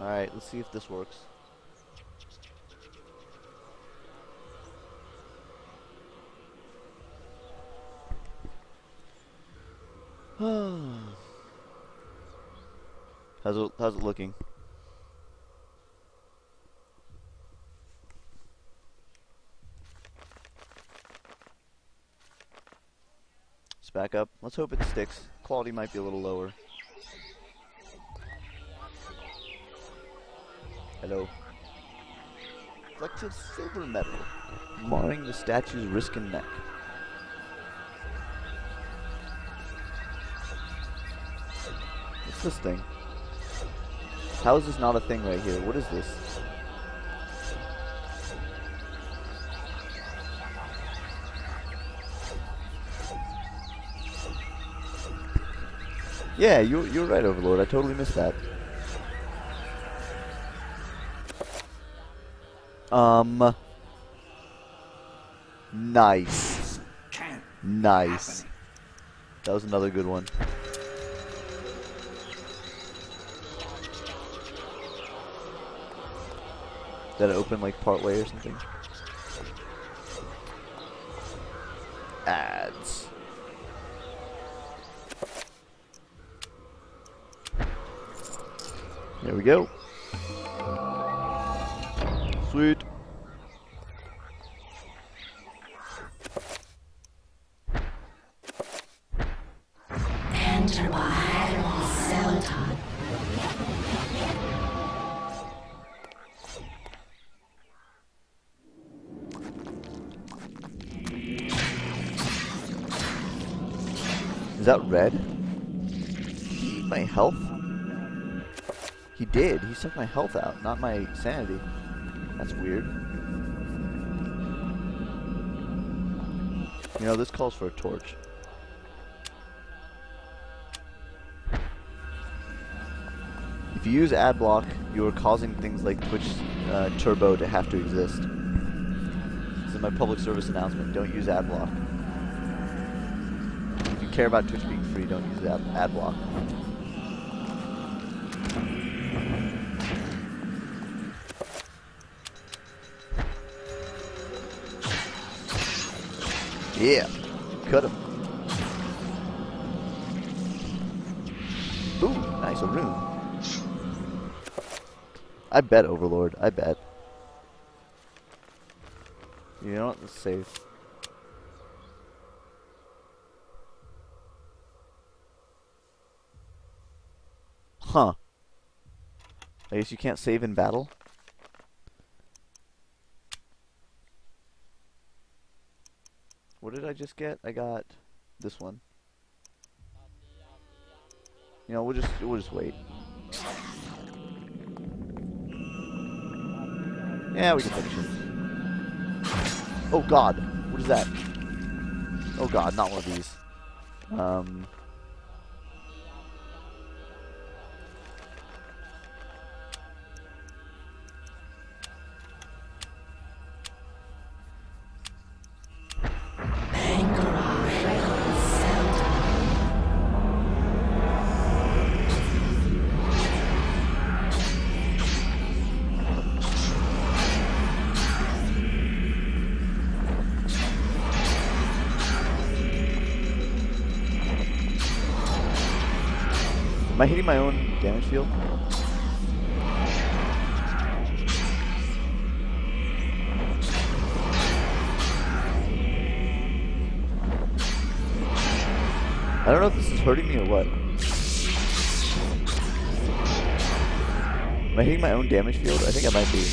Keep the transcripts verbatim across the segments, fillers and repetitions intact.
Alright, let's see if this works. How's it, how's it looking? It's back up. Let's hope it sticks. Quality might be a little lower. Hello. Reflective silver metal, marring the statue's wrist and neck. What's this thing? How is this not a thing right here? What is this? Yeah, you, you're right, Overlord. I totally missed that. Um. Nice. Nice. That was another good one. Did it open like partway or something? Ads. There we go. Sweet. Enter my Zelda. Is that red? My health? He did. He sucked my health out, not my sanity. That's weird. You know, this calls for a torch. If you use Adblock, you are causing things like Twitch uh, Turbo to have to exist. This is my public service announcement. Don't use Adblock. Care about Twitch being free, don't use that ad block. Yeah, cut him. Ooh, nice, a rune. I bet, Overlord, I bet. You know what, let's save. Huh. I guess you can't save in battle? What did I just get? I got this one. You know, we'll just we'll just wait. Yeah, we can finish it. Oh god. What is that? Oh god, not one of these. Um Am I hitting my own damage field? I don't know if this is hurting me or what. Am I hitting my own damage field? I think I might be.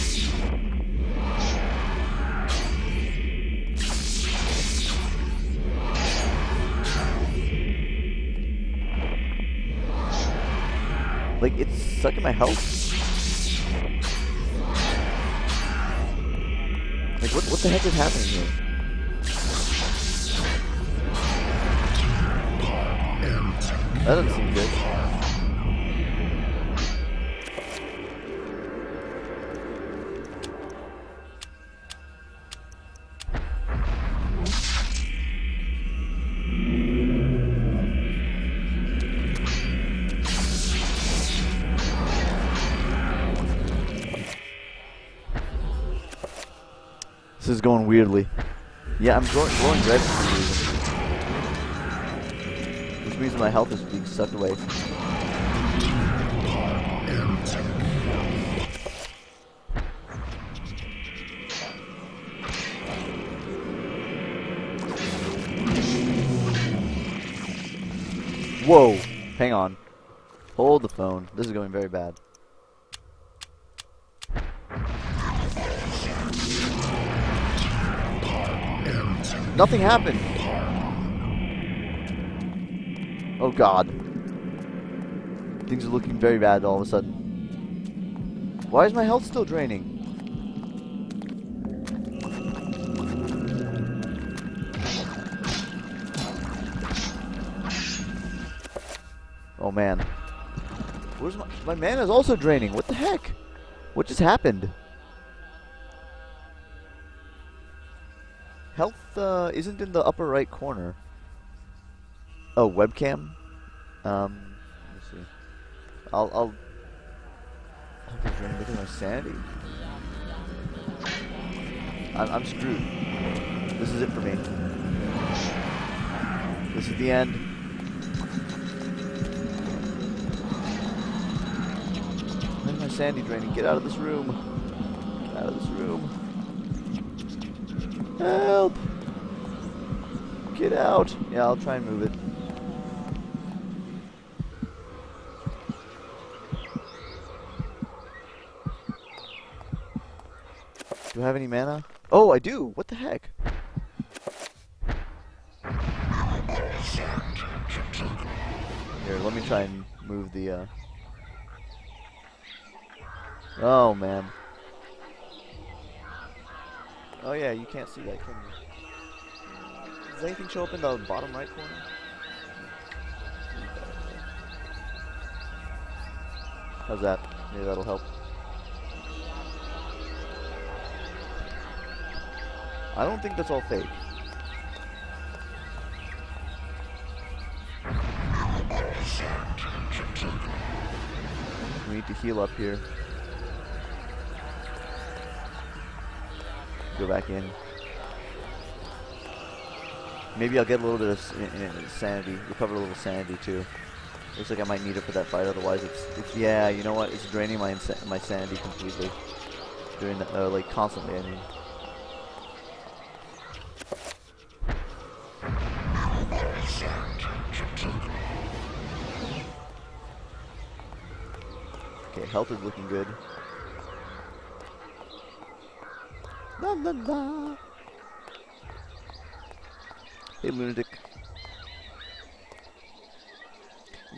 Like, it's sucking my health. Like, what, what the heck is happening here? That doesn't seem good. This is going weirdly. Yeah, I'm going, going red for some reason. Which means my health is being sucked away. Whoa! Hang on. Hold the phone. This is going very bad. Nothing happened! Oh god. Things are looking very bad all of a sudden. Why is my health still draining? Oh man. Where's my, my mana is also draining. What the heck? What just happened? Health uh, isn't in the upper right corner. Oh, webcam. Um, let's see. I'll. I'll. Look at my sanity. I'm, I'm screwed. This is it for me. This is the end. Look at my sanity draining. Get out of this room. Get out of this room. Help! Get out! Yeah, I'll try and move it. Do I have any mana? Oh, I do! What the heck? Here, let me try and move the, uh... oh, man. Oh yeah, you can't see that, can you? Does anything show up in the bottom right corner? How's that? Maybe that'll help. I don't think that's all fake. We need to heal up here. Go back in. Maybe I'll get a little bit of in, in, in sanity. Recover a little sanity too. Looks like I might need it for that fight. Otherwise, it's, it's yeah. You know what? It's draining my insa my sanity completely. Doing that uh, like constantly. I mean. Okay, health is looking good. La la la. Hey lunatic.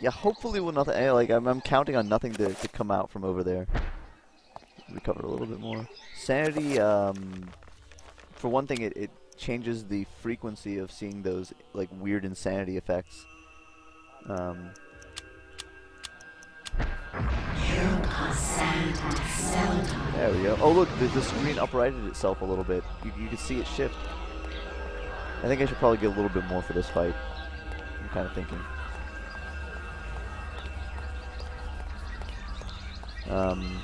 Yeah, hopefully we'll nothing. Hey, like I'm, I'm counting on nothing to, to come out from over there. Recover a little bit more. Sanity. Um, for one thing, it it changes the frequency of seeing those like weird insanity effects. Um. There we go. Oh look, the, the screen uprighted itself a little bit. You, you can see it shift. I think I should probably get a little bit more for this fight. I'm kind of thinking. Um.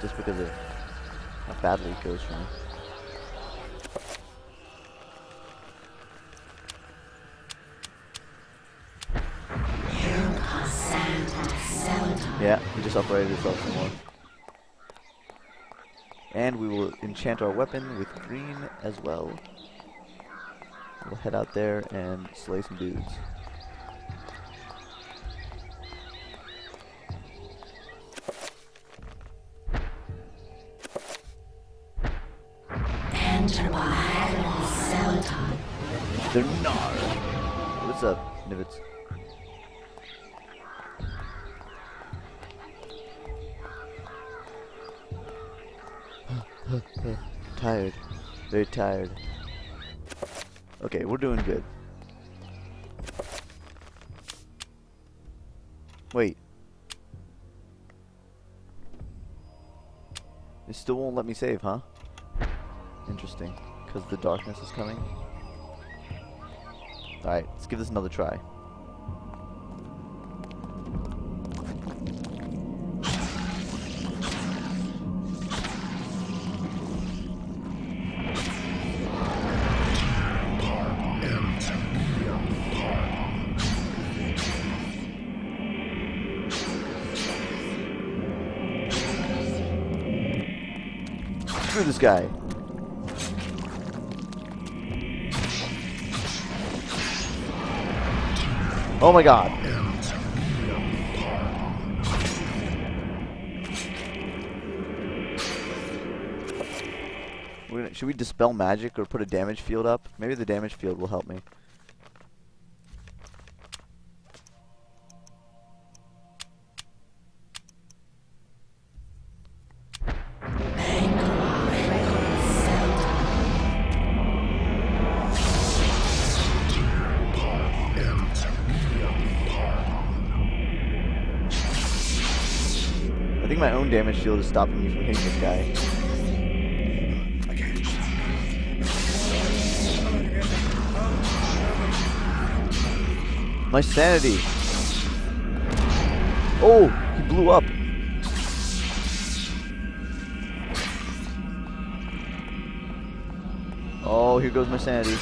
Just because of how badly it goes for me. Yeah, we just upgraded ourselves some more. And we will enchant our weapon with green as well. We'll head out there and slay some dudes. Enter my Zelda. They're not. What's up, Nivets? Tired. Very tired. Okay, we're doing good. Wait. It still won't let me save, huh? Interesting. Because the darkness is coming. Alright, let's give this another try. Screw this guy. Oh my god. We're gonna, should we dispel magic or put a damage field up? Maybe the damage field will help me. My own damage shield is stopping me from hitting this guy. My sanity. Oh, he blew up. Oh, here goes my sanity.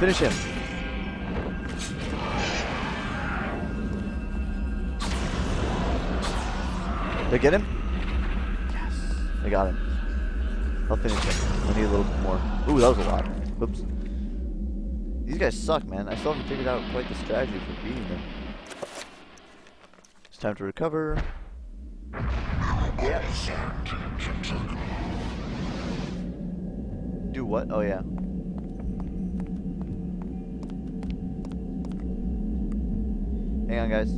Finish him. Did I get him? Yes. I got him. I'll finish him. I need a little bit more. Ooh, that was a lot. Oops. These guys suck, man. I still haven't figured out quite the strategy for beating them. It's time to recover. Yep. Do what? Oh, yeah. Hang on, guys.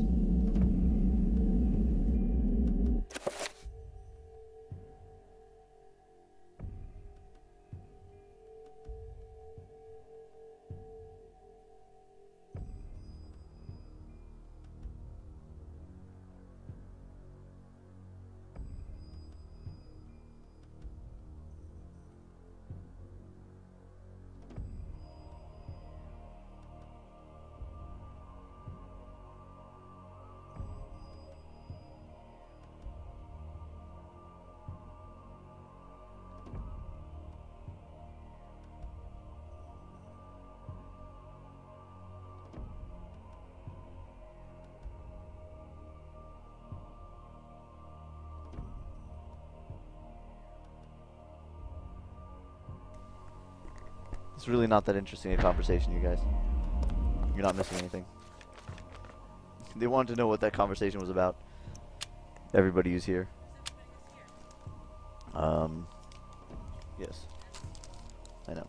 It's really not that interesting a conversation, you guys. You're not missing anything. They wanted to know what that conversation was about. Everybody who's here. Um, yes. I know.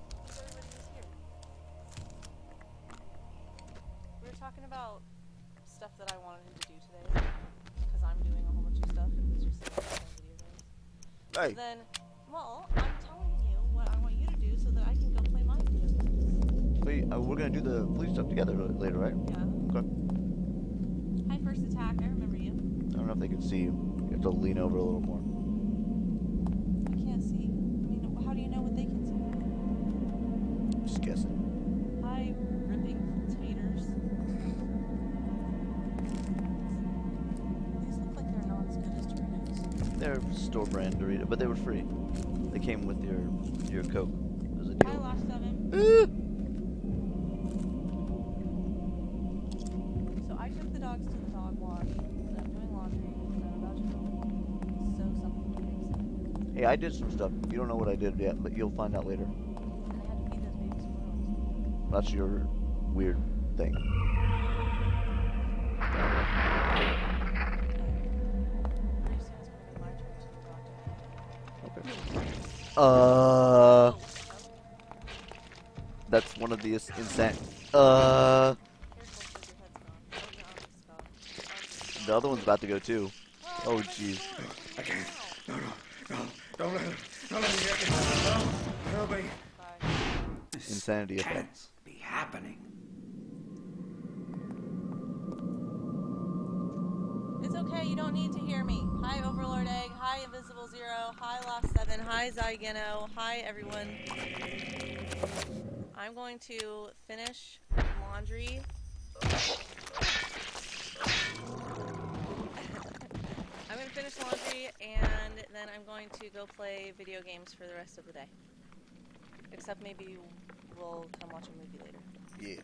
We were talking about stuff that I wanted him to do today. Because I'm doing a whole bunch of stuff. And he's just sitting there playing video games. Hey. And then, well, I'm telling you what I want you to do so that I can go play my video games. Wait, uh, we're going to do the police stuff together later, right? Yeah. Okay. Hi, First Attack. I remember you. I don't know if they can see you. You have to lean over a little more. I can't see. I mean, how do you know what they can see? Just guessing. Hi, ripping taters. These look like they're not as good as Doritos. They're store brand Doritos, but they were free. They came with your your coke. There's a deal. I lost seven. So I took the dogs to the dog wash because I'm doing laundry and I'm about to go sew something to make sense. Hey, I did some stuff. You don't know what I did yet, but you'll find out later. And I had to feed those baby squirrels. That's your weird thing. Uh, that's one of the insane. Uh, the other one's about to go too. Oh jeez. I can't. No, no, no, don't let him. Don't let him get me. No, no, no, this insanity effects. Can't be happening. It's okay, you don't need to hear me. Hi, Overlord Egg. Hi, Invisible Zero. Hi, Lost Seven. Hi, Zygeno. Hi, everyone. I'm going to finish laundry. I'm going to finish laundry, and then I'm going to go play video games for the rest of the day. Except maybe we'll come watch a movie later. Yeah.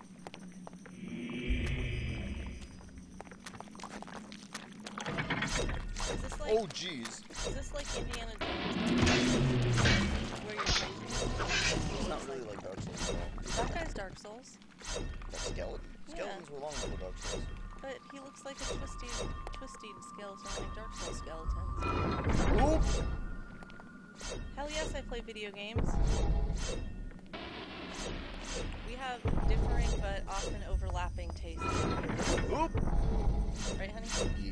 Is this like, oh, jeez. Is this like Indiana Jones? It's not really like Dark Souls at all. That guy's Dark Souls. That skeleton. Skeletons yeah. were long ago Dark Souls. But he looks like a twisting, twisting skeleton, like Dark Souls skeletons. Oops! Hell yes, I play video games. We have differing but often overlapping tastes. Oop! Right, honey? Yeah.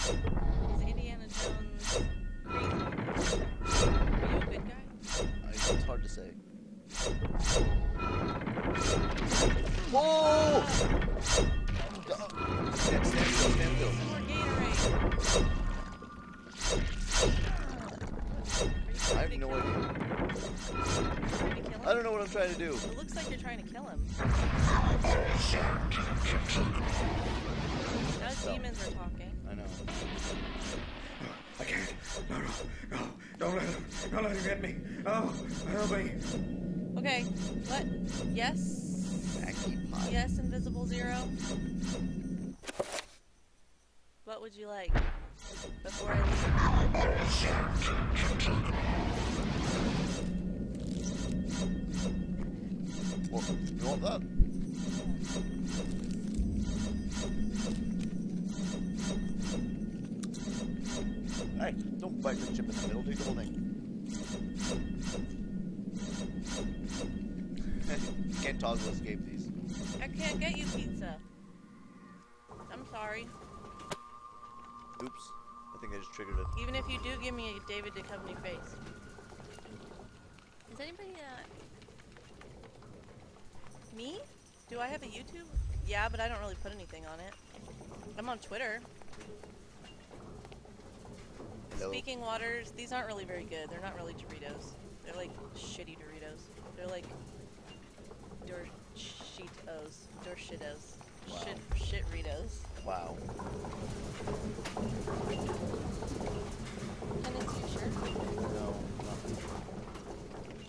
Is Indiana Jones green? Are you a good guy? I, it's hard to say. Whoa! Stand, stand, stand, go. More Gatorade. I have no idea. I don't know what I'm trying to do. It looks like you're trying to kill him. Those so. demons are talking. I know. I can't. No, no, no. Don't let him. Don't let him get me. Oh, help me. Okay. What? Yes. Yes, Invisible Zero. What would you like? Before I leave. Well, you want that? Hey, don't bite the chip in the middle, do the whole thing. You can't toggle escape these. I can't get you pizza. I'm sorry. Oops. I think I just triggered it. Even if you do give me a David Duchovny face. Is anybody, uh... me? Do I have a YouTube? Yeah, but I don't really put anything on it. I'm on Twitter. Hello. Speaking waters, these aren't really very good. They're not really Doritos. They're like shitty Doritos. They're like Dorshitos. Dorshitos. Wow. Shit Shitritos. Wow. And it's your shirt? No, nothing.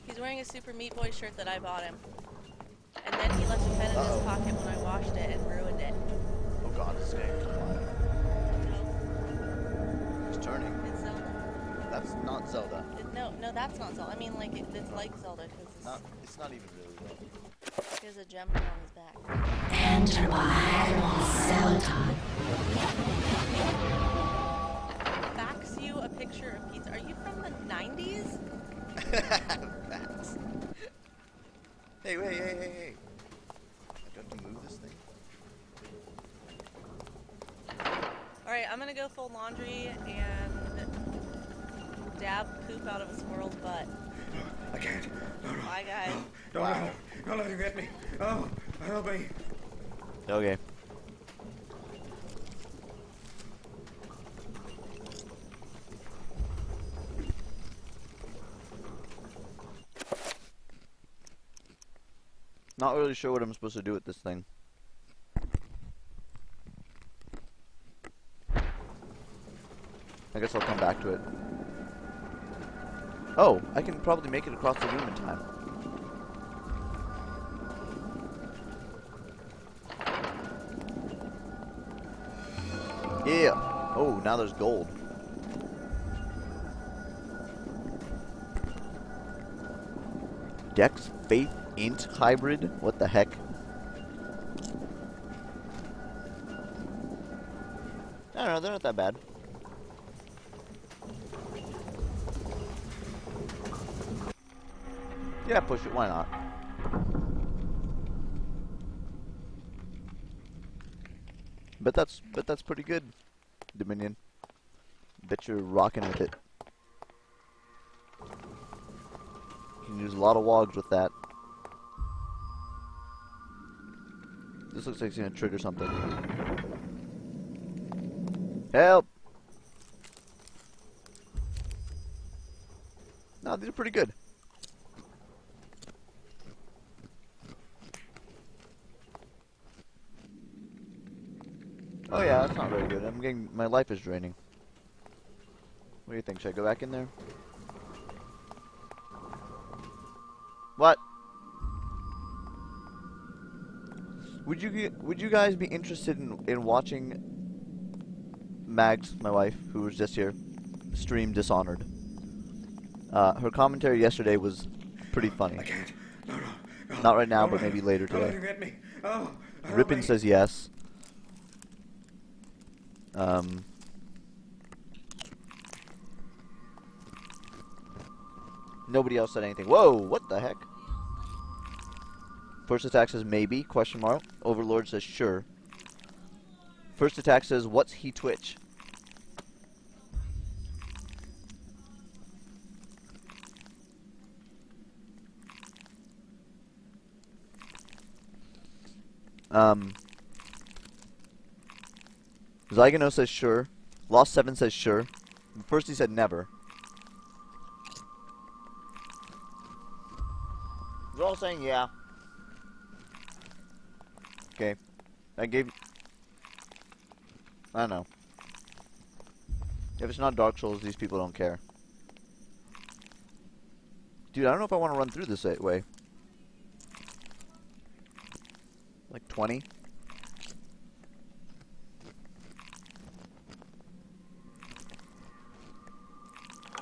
He's wearing a Super Meat Boy shirt that I bought him. And then he left a pen in uh -oh. his pocket when I washed it and ruined it. Oh god, it's dead. Turning. It's Zelda. That's not Zelda. It, no, no, that's not Zelda. I mean, like, it, it's like Zelda, because it's... Not, it's not even really Zelda. There's a gem on his back. Enter my Zelda. Fax you a picture of pizza. Are you from the nineties? Fax. Hey, wait, hey, hey, hey, hey. I don't have to move this thing. Alright, I'm gonna go fold laundry and dab poop out of a squirrel's butt. I can't. No, no. Bye, guys. No, don't, wow. let, don't let him get me. Oh, help me. Okay. Not really sure what I'm supposed to do with this thing. I guess I'll come back to it. Oh, I can probably make it across the room in time. Yeah. Oh, now there's gold. Dex, Faith, Int hybrid? What the heck? I don't know, they're not that bad. Yeah, push it, why not? But that's but that's pretty good, Dominion. Bet you're rocking with it. You can use a lot of wogs with that. This looks like it's gonna trigger something. Help! No, these are pretty good. Oh yeah, that's not very good. I'm getting, my life is draining. What do you think? Should I go back in there? What? Would you would you guys be interested in in watching Mags, my wife, who was just here, stream Dishonored? Uh, her commentary yesterday was pretty funny. I can't. No, no, no. Not right now, no, but maybe later no, today. At me. Oh, Rippin says yes. Um. Nobody else said anything. Whoa! What the heck? First attack says maybe? Question mark. Overlord says sure. First attack says what's he Twitch? Um, Zygono says sure. Lost Seven says sure. First he said never. They're all saying yeah. Okay. That gave... I don't know. If it's not Dark Souls, these people don't care. Dude, I don't know if I want to run through this way. Like twenty.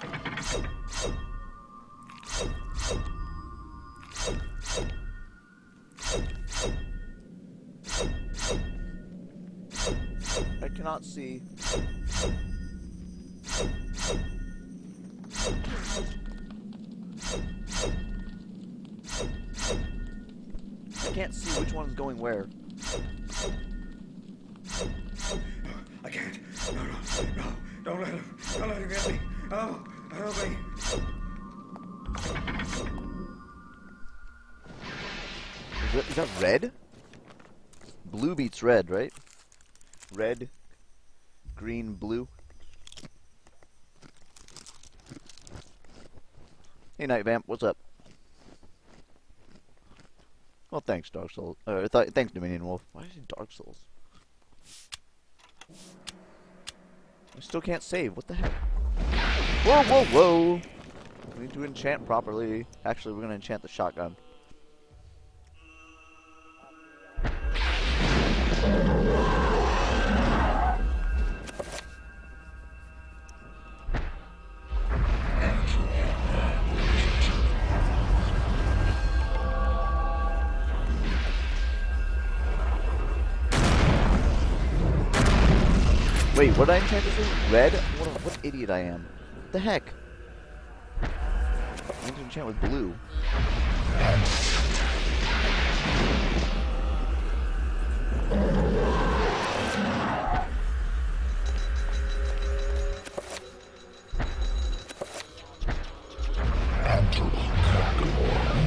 I cannot see. I can't see which one's going where. I can't. No, no, no. Don't let him. Don't let him get me. Oh, help me. Is that, is that red? Blue beats red, right? Red, green, blue. Hey, Night Vamp. What's up? Well, thanks, Dark Souls. Uh, th thanks, Dominion Wolf. Why is it Dark Souls? I still can't save. What the heck? Whoa, whoa, whoa! We need to enchant properly. Actually, we're gonna enchant the shotgun. Wait, what did I enchant this with? Red? What, what idiot I am. What the heck? I need to enchant with blue.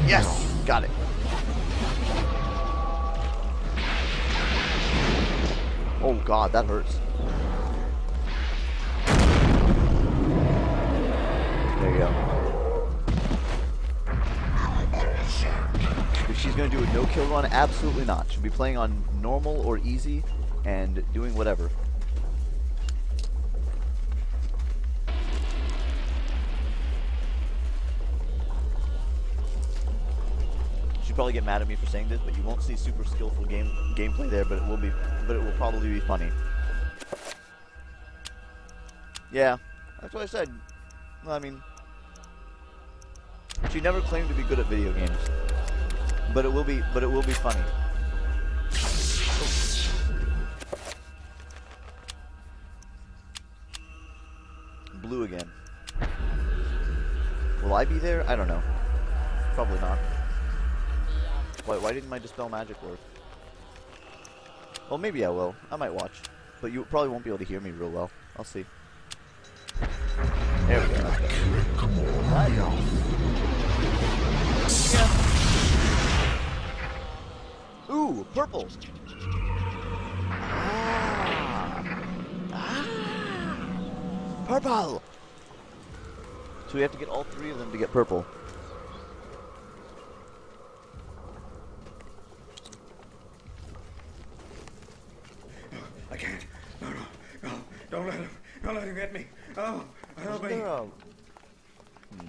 Yes! Got it. Oh god, that hurts. There you go. If she's going to do a no-kill run, absolutely not. She'll be playing on normal or easy and doing whatever. She'll probably get mad at me for saying this, but you won't see super skillful game gameplay there, but it will be but it will probably be funny. Yeah, that's what I said. Well, I mean, she never claimed to be good at video games, but it will be, but it will be funny. Oh. Blue again. Will I be there? I don't know. Probably not. Why, why didn't my Dispel Magic work? Well, maybe I will. I might watch, but you probably won't be able to hear me real well. I'll see. There we go. That's good. There you go. Yeah. Ooh, purple. Ah. Ah. Purple. So we have to get all three of them to get purple. No, I can't. No, no, no. Don't let him. Don't let him get me. Oh. Is there a... Hmm.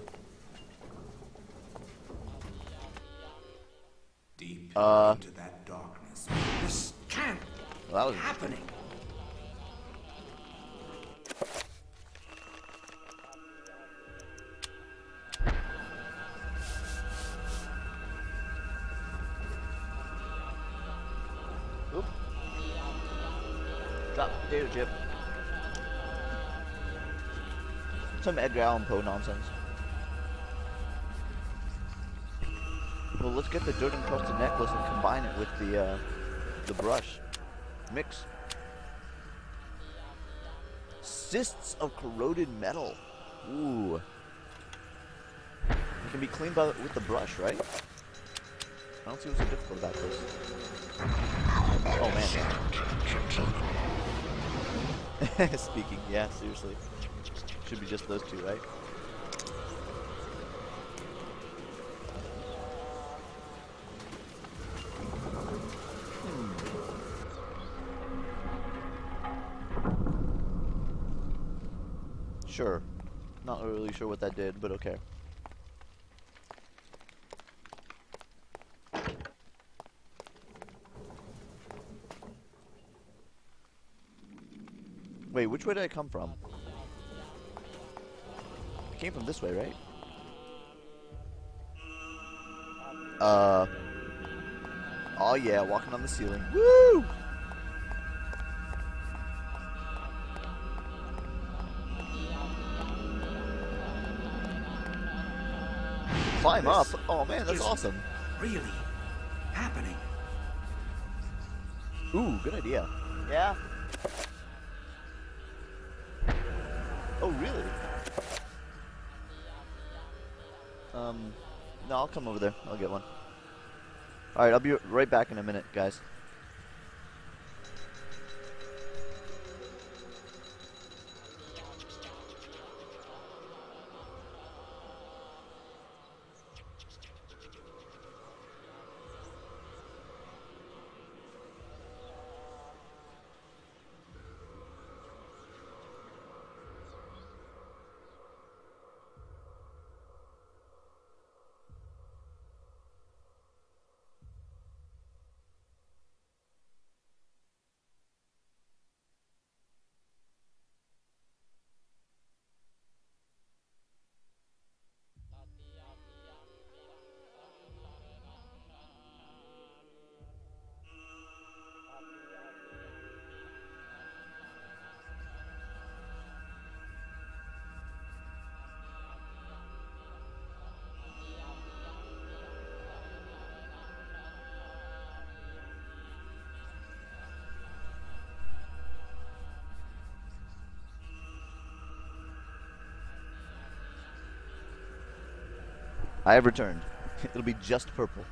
Deep uh, into that darkness. This can't well, that was happening. Potato chip. Some Edgar Allan Poe nonsense. Well, let's get the dirt encrusted necklace and combine it with the uh, the brush mix. Cysts of corroded metal. Ooh. It can be cleaned by the, with the brush, right? I don't see what's so difficult about this. Oh man. Speaking, yeah, seriously. Should be just those two, right? Sure. Not really sure what that did, but okay. Wait, which way did I come from? I came from this way, right? Uh. Oh yeah, walking on the ceiling. Woo! Climb up! Oh man, that's awesome. Really happening. Ooh, good idea. Yeah. Oh really? Um, no, I'll come over there. I'll get one. All right, I'll be right back in a minute, guys. I have returned. It'll be just purple.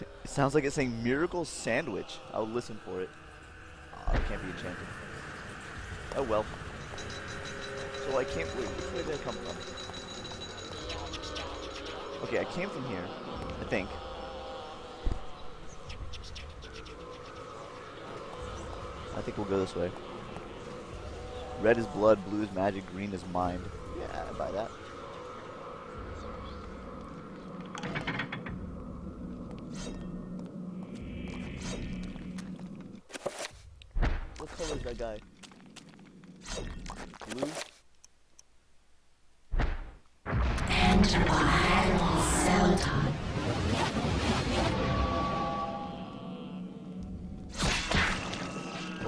It sounds like it's saying Miracle Sandwich. I'll listen for it. Oh, it can't be enchanted. Oh well. So I can't wait. Which way did I come from? Okay, I came from here, I think. I think we'll go this way. Red is blood, blue is magic, green is mind. Yeah, I buy that. That guy. Blue. And Zelda.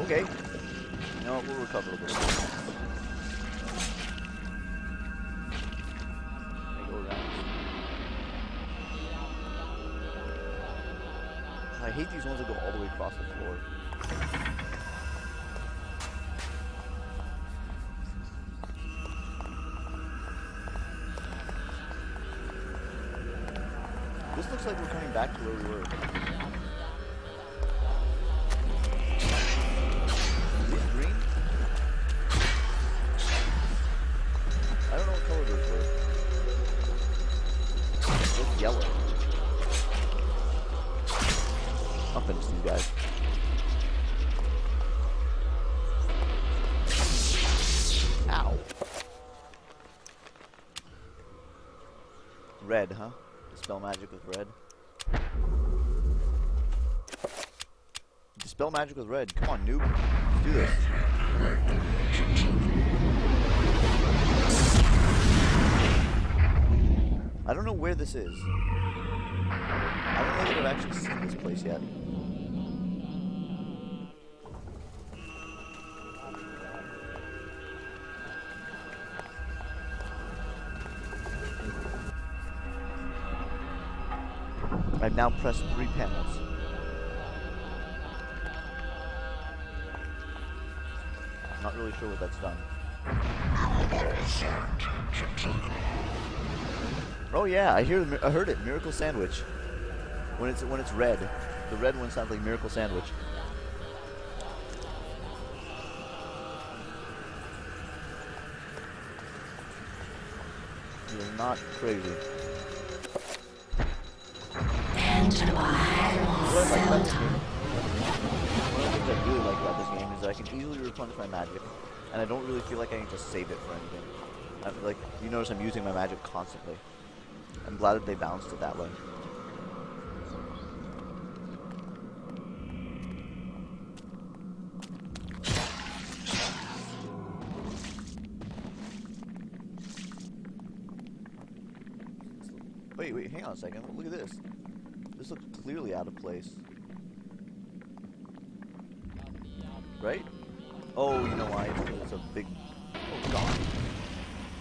Okay. No, we'll recover a bit. I go around. I hate these ones that go all the way across the floor. Looks like we're coming back to where we were. Is it green? I don't know what color those were. It looks yellow. I'll finish these guys. Ow. Red, huh? Dispel magic with red. Dispel magic with red. Come on, noob. Let's do this. I don't know where this is. I don't know that I've actually seen this place yet. I've now pressed three panels. I'm not really sure what that's done. Oh yeah, I hear. I heard it. Miracle sandwich. When it's when it's red, the red one sounds like miracle sandwich. You're not crazy. Enter my Zelda. What I really like about this game is that I can easily replenish my magic, and I don't really feel like I need to save it for anything. I'm, like, you notice I'm using my magic constantly. I'm glad that they balanced it that way. Wait, wait, hang on a second. Look at this. This looks clearly out of place. Right? Oh, you know why? It's, it's a big... Oh, God.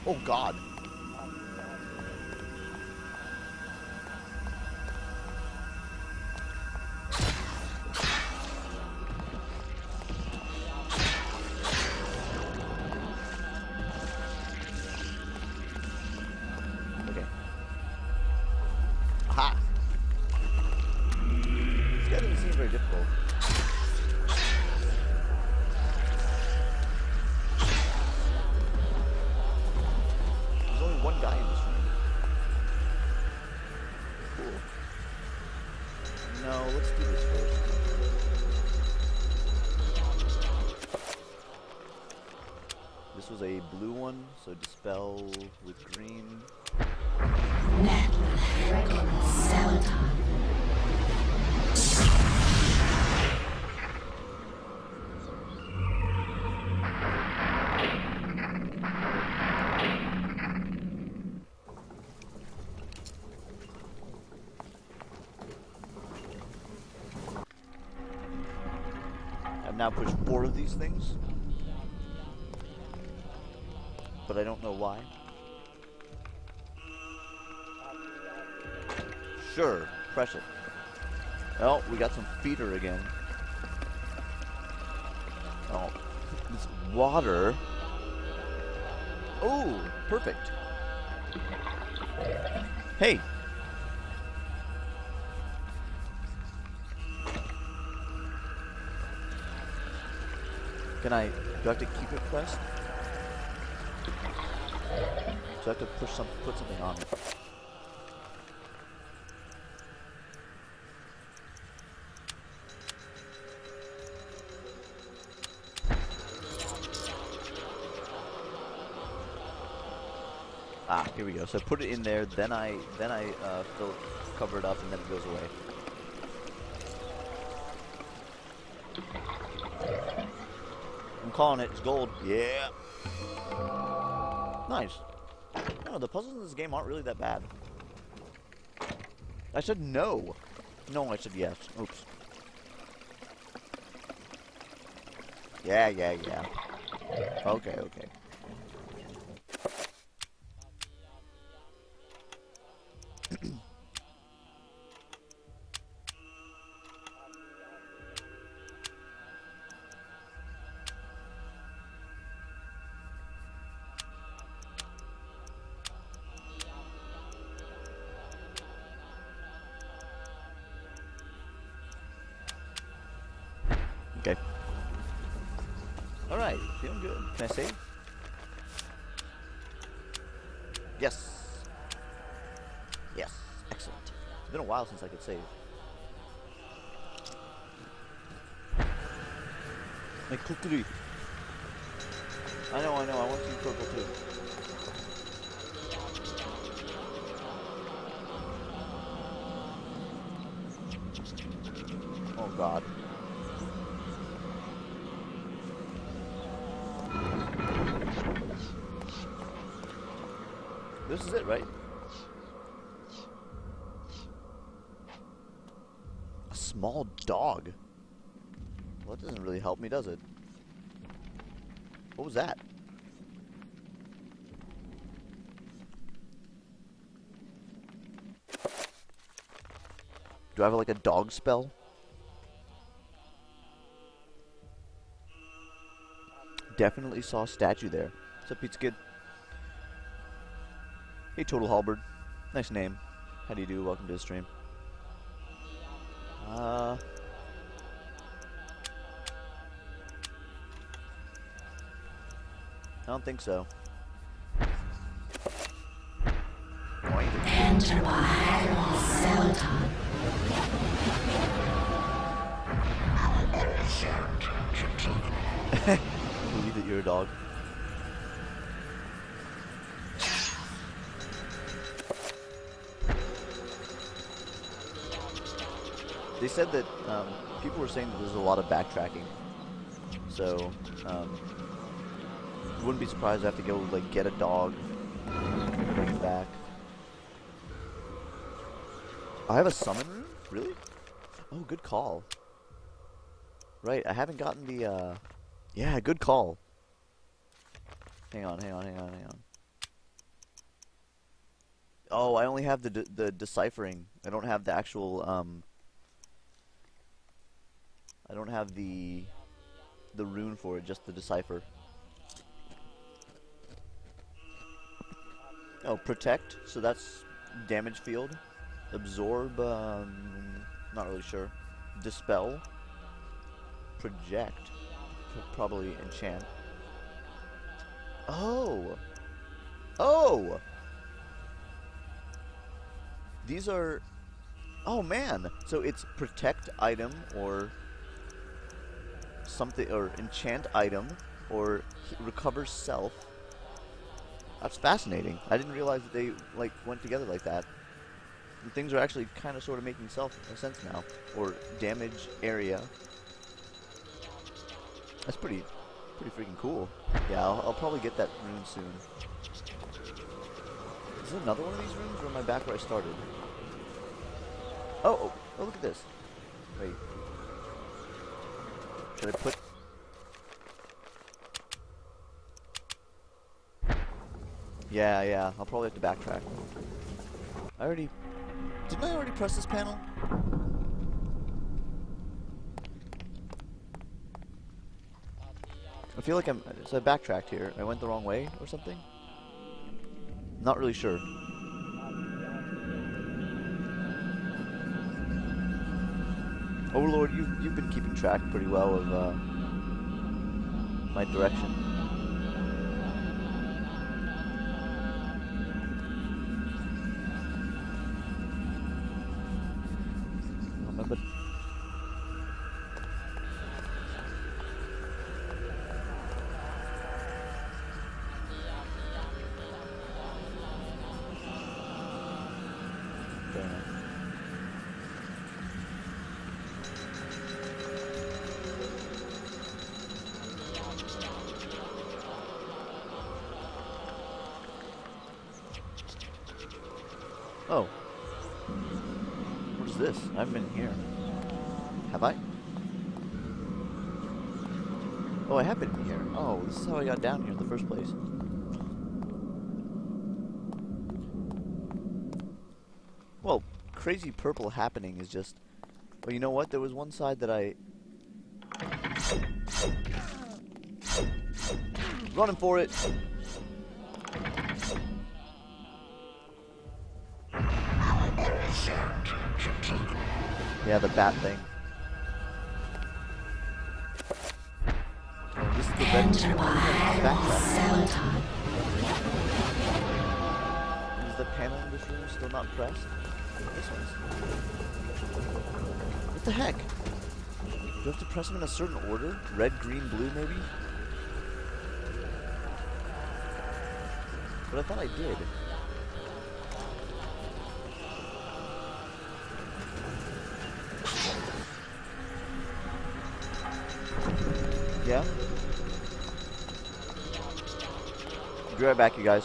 Oh, God. Okay. Aha! This guy doesn't seem very difficult. So dispel with green. Net Zelda. I've now pushed four of these things. But I don't know why. Sure, press it. Oh, we got some feeder again. Oh, this water. Oh, perfect. Hey. Can I, do I have to keep it pressed? So I have to push some, put something on it. Ah, here we go. So I put it in there, then I then I uh, fill, cover it up, and then it goes away. I'm calling it. It's gold. Yeah. Nice. No, the puzzles in this game aren't really that bad. I said no. No, I said yes. Oops. Yeah, yeah, yeah. Okay, okay. Alright, feeling good. Can I save? Yes. Yes. Excellent. It's been a while since I could save. My cookery. I know, I know. I want to see purple too. Oh, God. This is it, right? A small dog. Well, that doesn't really help me, does it? What was that? Do I have, like, a dog spell? Definitely saw a statue there. What's up, Pizza Kid? Hey, Total Halberd. Nice name. How do you do? Welcome to the stream. Uh... I don't think so. Enter my Zelda. I believe that you're a dog. They said that um, people were saying that there's a lot of backtracking, so um, wouldn't be surprised if I have to go like get a dog and bring it back. I have a summon room? Really? Oh, good call. Right, I haven't gotten the, uh... yeah, good call. Hang on, hang on, hang on, hang on. Oh, I only have the de the deciphering. I don't have the actual, um... I don't have the... the rune for it, just the decipher. Oh, protect, so that's damage field. Absorb, um... not really sure. Dispel. Project. Probably enchant. Oh! Oh! These are... oh, man! So it's protect item, or... something, or enchant item, or recover self. That's fascinating. I didn't realize that they, like, went together like that. And things are actually kind of sort of making self sense now. Or damage area. That's pretty, pretty freaking cool. Yeah, I'll, I'll probably get that rune soon. Is there another one of these runes, or am I back where I started? Oh, oh, oh, look at this. Wait. Should I put... Yeah, yeah, I'll probably have to backtrack. I already... didn't I already press this panel? I feel like I'm... so I backtracked here. I went the wrong way or something? Not really sure. Overlord, you, you've been keeping track pretty well of uh, my direction. Oh. What is this? I haven't been here. Have I? Oh, I have been here. Oh, this is how I got down here in the first place. Well, crazy purple happening is just... well, you know what? There was one side that I... running for it! Yeah, the bat thing. Oh, this is the red thing. Is the panel in this room still not pressed? This one's... what the heck? Do you have to press them in a certain order? Red, green, blue, maybe? But I thought I did. Yeah? Be right back, you guys.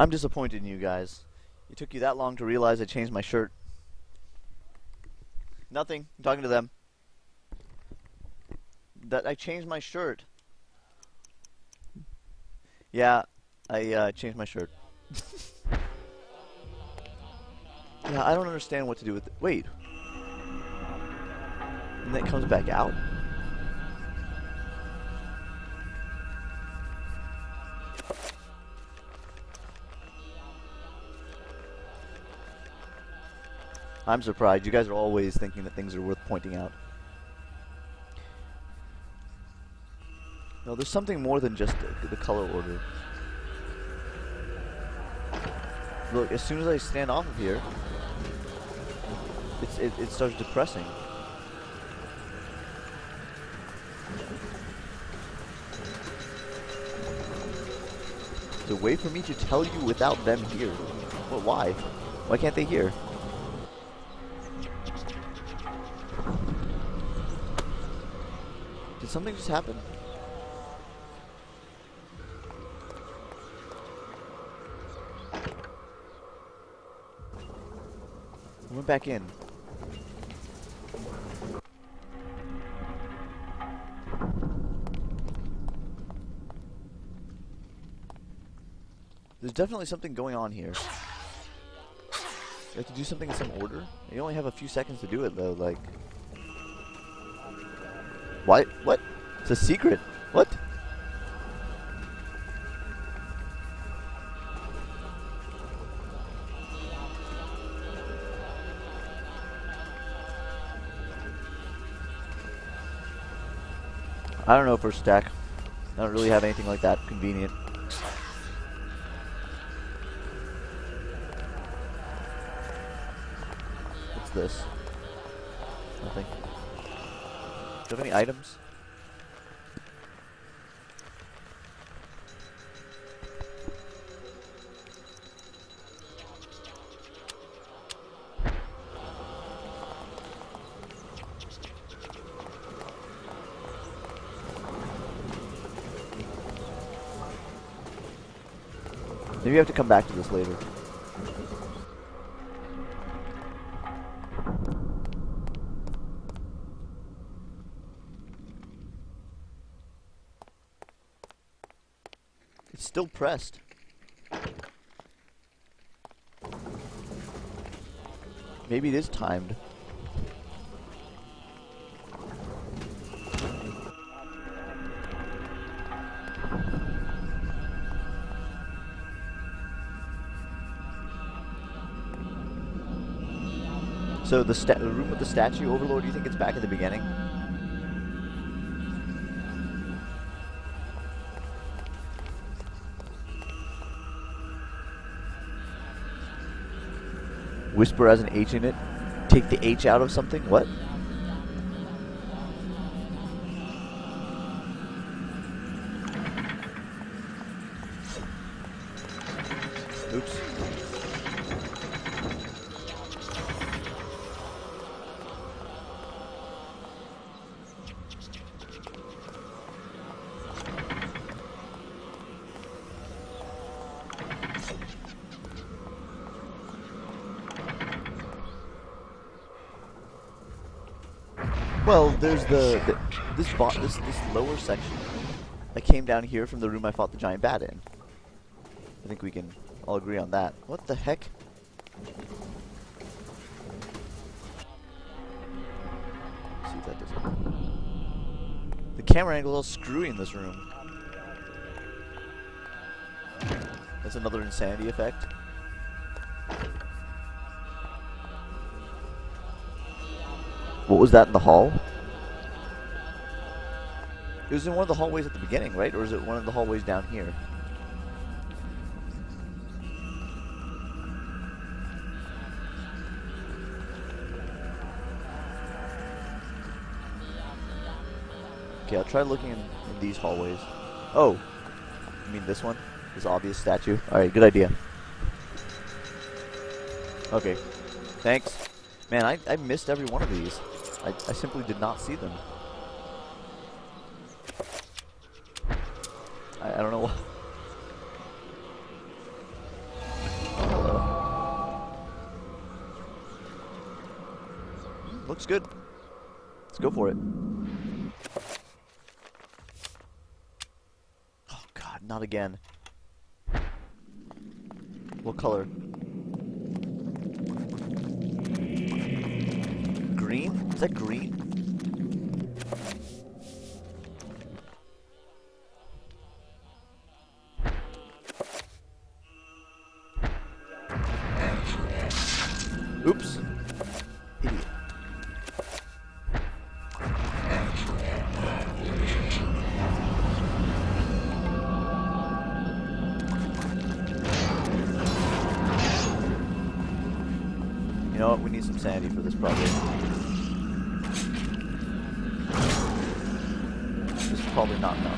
I'm disappointed in you guys. It took you that long to realize I changed my shirt. Nothing. I'm talking to them. That I changed my shirt. Yeah, I uh, changed my shirt. Yeah, I don't understand what to do with it. Wait. And then it comes back out? I'm surprised. You guys are always thinking that things are worth pointing out. No, there's something more than just the, the color order. Look, as soon as I stand off of here, it's, it, it starts depressing. There's a way for me to tell you without them here. Well, why? Why can't they hear? Did something just happen? I went back in. There's definitely something going on here. You have to do something in some order? You only have a few seconds to do it though, like... What? What? It's a secret. What? I don't know, first stack. I don't really have anything like that convenient. What's this? Nothing. Do you have any items? Maybe I have to come back to this later. It's still pressed. Maybe it is timed. So the, sta the room with the statue, Overlord, do you think it's back at the beginning? Whisper has an H in it. Take the H out of something? What? Well, there's the, the this, bo this this lower section. I came down here from the room I fought the giant bat in. I think we can all agree on that. What the heck? Let's see if that doesn't. The camera angle is all screwy in this room. That's another insanity effect. What was that in the hall? It was in one of the hallways at the beginning, right? Or is it one of the hallways down here? Okay, I'll try looking in, in these hallways. Oh, you mean this one? This obvious statue? Alright, good idea. Okay, thanks. Man, I, I missed every one of these. I, I simply did not see them. I, I don't know why. looks good. Let's go for it. Oh god, not again. What color? Green? Is that green? Oops. Idiot. You know what? We need some sanity for this project. This is probably not enough.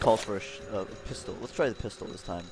Calls for a, sh uh, a pistol. Let's try the pistol this time.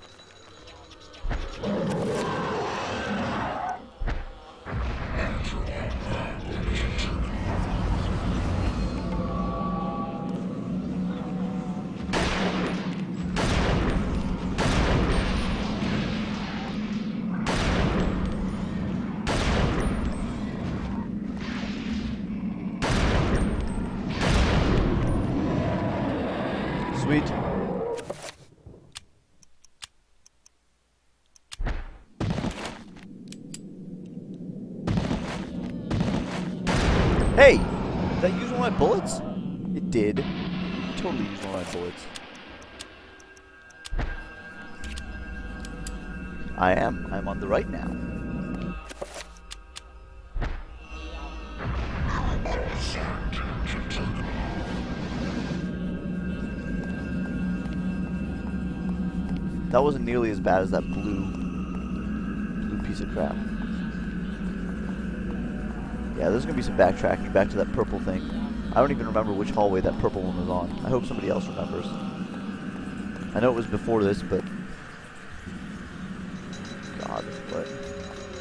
Did totally use all my bullets. I am. I'm on the right now. That wasn't nearly as bad as that blue, blue piece of crap. Yeah, there's gonna be some backtracking back to that purple thing. I don't even remember which hallway that purple one was on. I hope somebody else remembers. I know it was before this, but... God, what?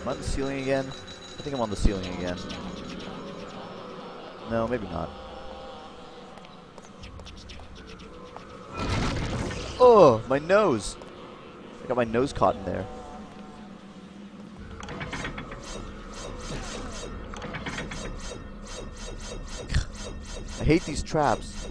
Am I on the ceiling again? I think I'm on the ceiling again. No, maybe not. Oh, my nose! I got my nose caught in there. I hate these traps.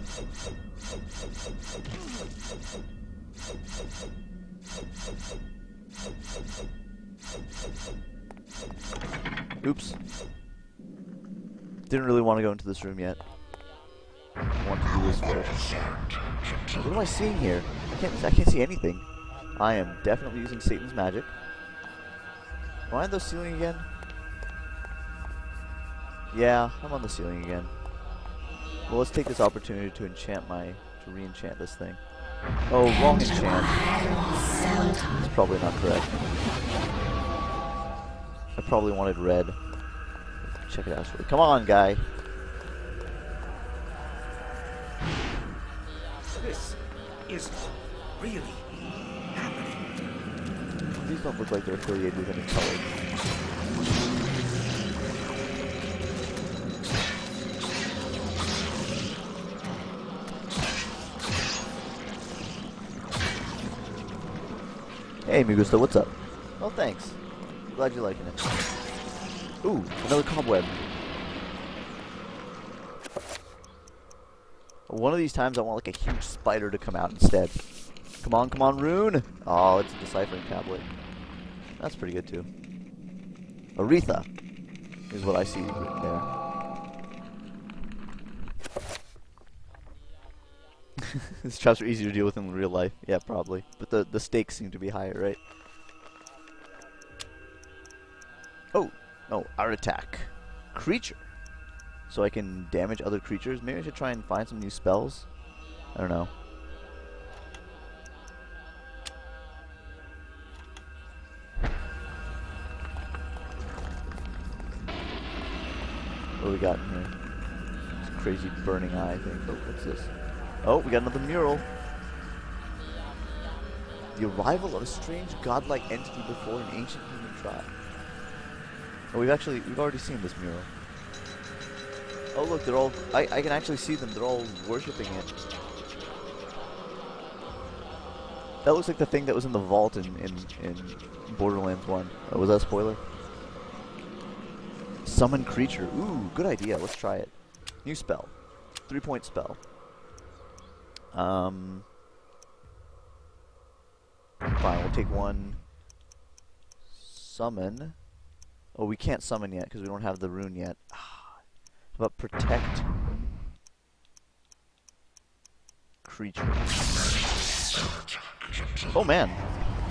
Oops. Didn't really want to go into this room yet. I want to do this first. What am I seeing here? I can't, I can't see anything. I am definitely using Satan's magic. Am I on the ceiling again? Yeah, I'm on the ceiling again. Well, let's take this opportunity to enchant my, to re-enchant this thing. Oh, wrong enchant. That's probably not correct. I probably wanted red. Check it out. Come on, guy. This is really happening. These don't look like they're affiliated with any color. Hey, Migusto, what's up? Oh, thanks. Glad you're liking it. Ooh, another cobweb. One of these times I want, like, a huge spider to come out instead. Come on, come on, Rune! Oh, it's a deciphering tablet. That's pretty good, too. Aretha is what I see there. These traps are easier to deal with in real life. Yeah, probably. But the, the stakes seem to be higher, right? Oh! No, our attack. Creature. So I can damage other creatures. Maybe I should try and find some new spells. I don't know. What do we got in here? This crazy burning eye thing. Oh, what's this? Oh, we got another mural. The arrival of a strange godlike entity before an ancient human tribe. Oh, we've actually, we've already seen this mural. Oh, look, they're all, I, I can actually see them. They're all worshipping it. That looks like the thing that was in the vault in, in, in Borderlands one. Oh, was that a spoiler? Summon creature. Ooh, good idea. Let's try it. New spell. Three-point spell. Um... Fine, we'll take one. Summon. Oh, we can't summon yet because we don't have the rune yet. Ah, how about protect creature? Oh man,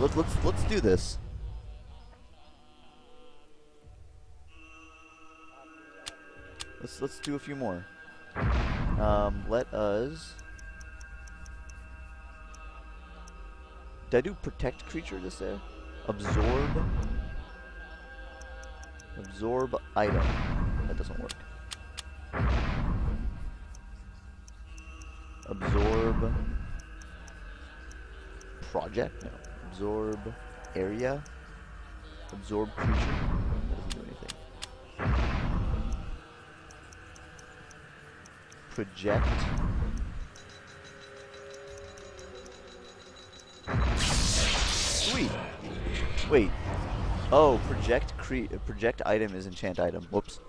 let's let's let's do this. Let's let's do a few more. Um, let us. Did I do protect creature just there? Absorb. Absorb item. That doesn't work. Absorb. Project? No. Absorb area. Absorb creature. That doesn't do anything. Project. Sweet. Wait. Oh, project cre project item is enchant item. Whoops.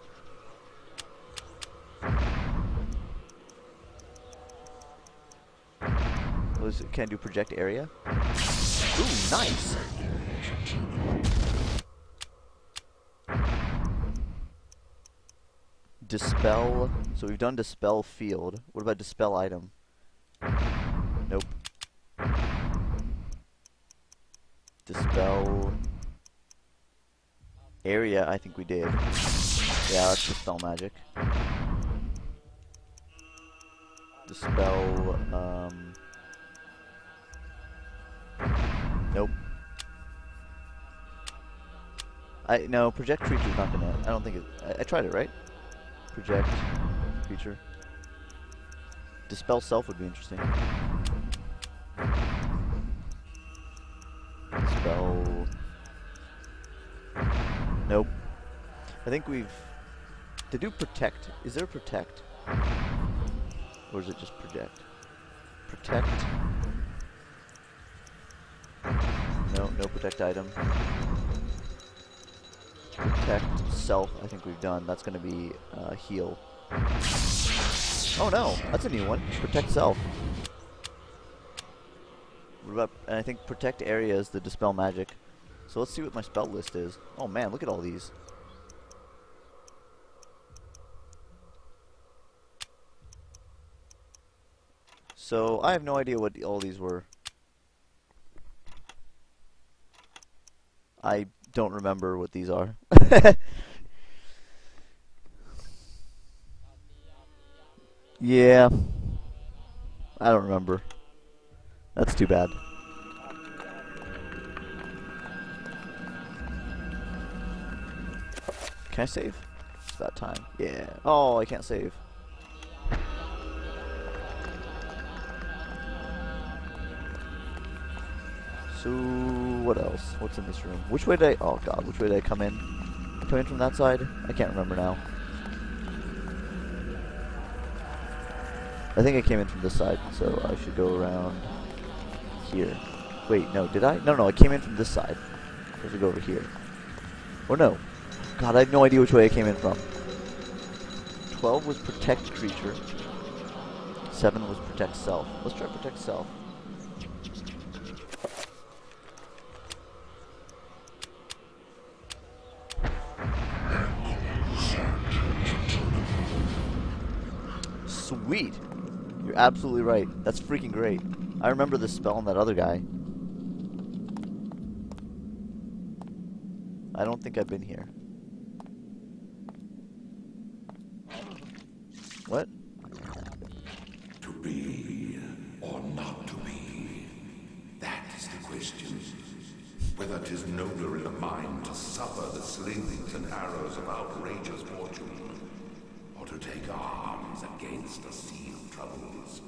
Can I do project area? Ooh, nice. Dispel. So we've done dispel field. What about dispel item? Nope. Dispel. Area, I think we did. Yeah, let's dispel magic. Dispel, um... Nope. I, no, project creature's not gonna, I don't think it, I, I tried it, right? Project creature. Dispel self would be interesting. Dispel... Nope. I think we've... To do protect. Is there protect? Or is it just project? Protect. No, no protect item. Protect self, I think we've done. That's going to be uh, heal. Oh no, that's a new one. Protect self. What about... And I think protect area is the dispel magic. So let's see what my spell list is. Oh man, look at all these. So, I have no idea what all these were. I don't remember what these are. Yeah. I don't remember. That's too bad. Can I save? It's about time. Yeah. Oh, I can't save. So, what else? What's in this room? Which way did I... Oh, God. Which way did I come in? Come in from that side? I can't remember now. I think I came in from this side, so I should go around here. Wait, no. Did I? No, no. I came in from this side. I should go over here. Or no. God, I have no idea which way I came in from. twelve was protect creature. seven was protect self. Let's try protect self. Sweet! You're absolutely right. That's freaking great. I remember this spell on that other guy. I don't think I've been here. What? To be or not to be, that is the question. Whether 'tis nobler in the mind to suffer the slings and arrows of outrageous fortune, or to take arms against the sea of troubles,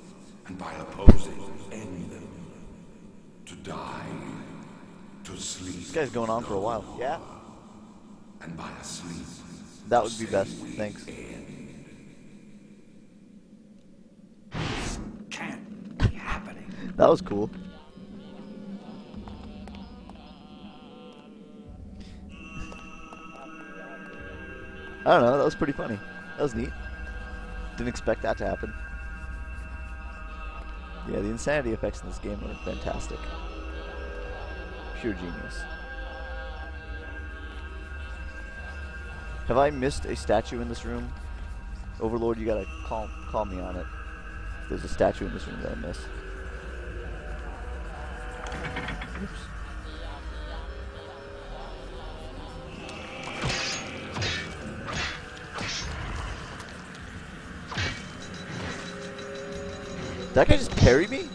and by opposing end them. To die, to sleep. This guy's going on for a while. Yeah. And by a sleep. That would be best. Thanks. End. That was cool. I don't know, that was pretty funny. That was neat. Didn't expect that to happen. Yeah, the insanity effects in this game are fantastic. Pure genius. Have I missed a statue in this room? Overlord, you gotta call, call me on it. There's a statue in this room that I missed. Oops. That guy just parried me?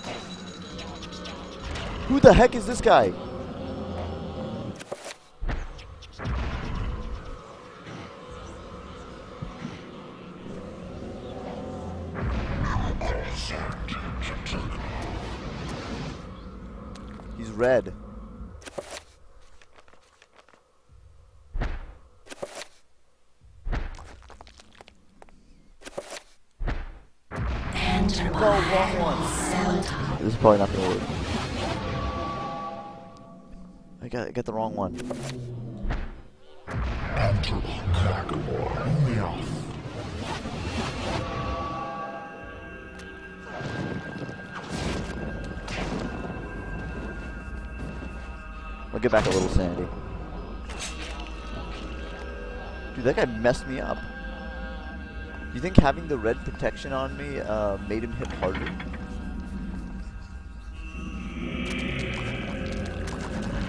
Who the heck is this guy? He's red. Probably not gonna work. I got I got the wrong one. I'll get back a little sanity. Dude, that guy messed me up. You think having the red protection on me uh, made him hit harder?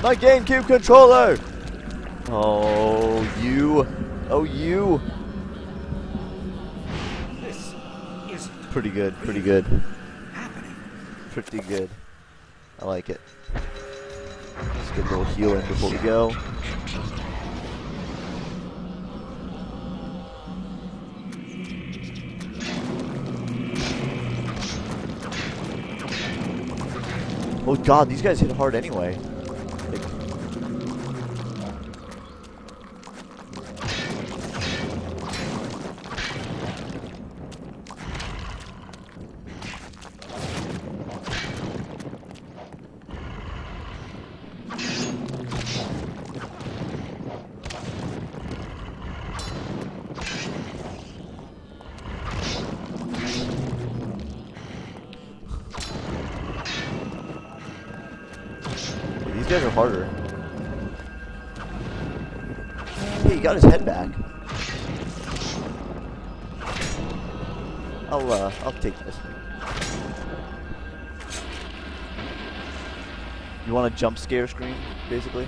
My GameCube controller! Oh, you. Oh, you. This is pretty good, pretty good. Happening. Pretty good. I like it. Let's get a little healing before we go. Oh, God, these guys hit hard anyway. Harder. Hey, he got his head back. I'll uh, I'll take this. You want a jump scare screen, basically?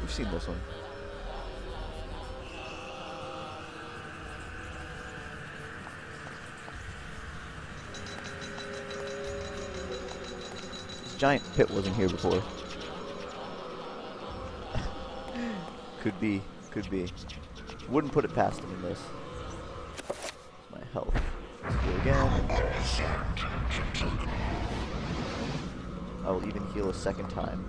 We've seen this one. Giant pit wasn't here before. Could be, could be. Wouldn't put it past him in this. My health. Let's heal again. I will even heal a second time.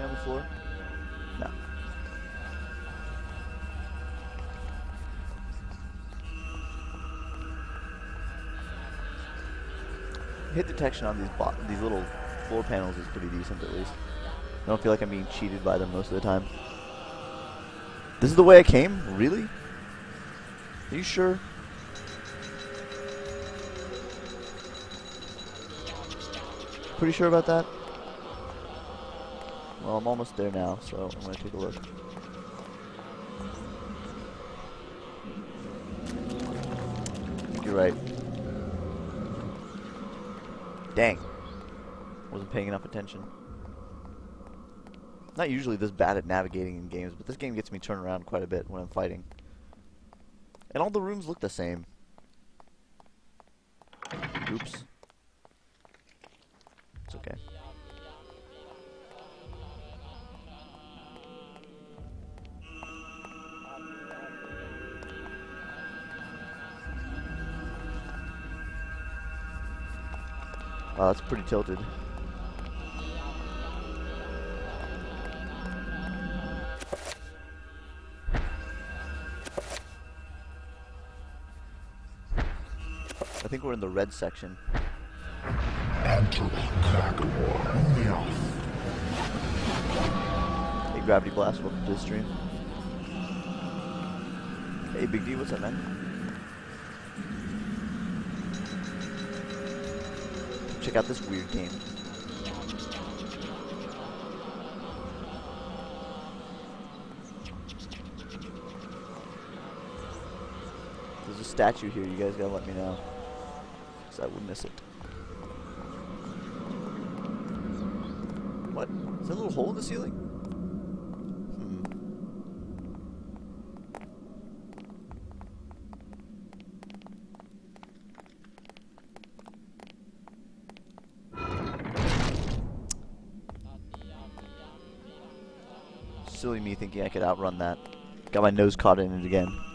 On the floor? No. Hit detection on these bo these little floor panels is pretty decent, at least. I don't feel like I'm being cheated by them most of the time. This is the way I came? Really? Are you sure? Pretty sure about that? Well, I'm almost there now, so I'm going to take a look. I think you're right. Dang. Wasn't paying enough attention. not usually this bad at navigating in games, but this game gets me turned around quite a bit when I'm fighting. And all the rooms look the same. Oops. It's okay. Wow, that's pretty tilted. I think we're in the red section. Entering Kakarot now. Hey, Gravity Blast, welcome to the stream. Hey, Big D, what's up, man? Check out this weird game. There's a statue here. You guys gotta let me know, because I will miss it. What? Is there a little hole in the ceiling? Silly me thinking I could outrun that. Got my nose caught in it again.